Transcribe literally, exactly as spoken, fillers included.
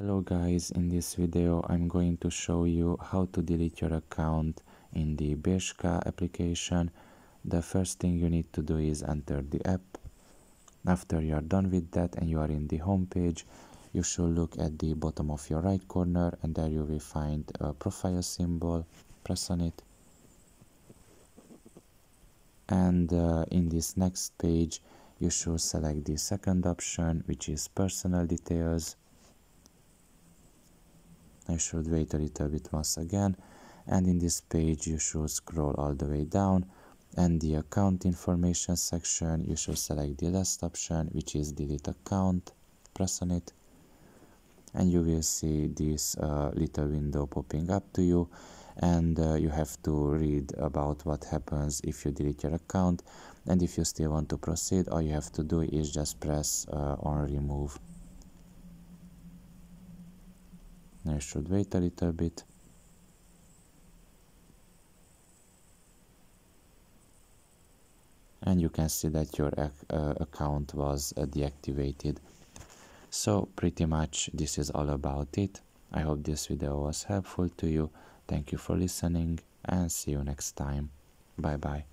Hello guys, in this video I'm going to show you how to delete your account in the Bershka application. The first thing you need to do is enter the app. After you are done with that and you are in the home page, you should look at the bottom of your right corner and there you will find a profile symbol. Press on it. And uh, in this next page you should select the second option, which is personal details. I should wait a little bit once again, and in this page you should scroll all the way down, and the account information section you should select the last option, which is delete account. Press on it and you will see this uh, little window popping up to you, and uh, you have to read about what happens if you delete your account. And if you still want to proceed, all you have to do is just press uh, on remove. I should wait a little bit. And you can see that your ac uh, account was uh, deactivated. So pretty much this is all about it. I hope this video was helpful to you. Thank you for listening and see you next time. Bye bye.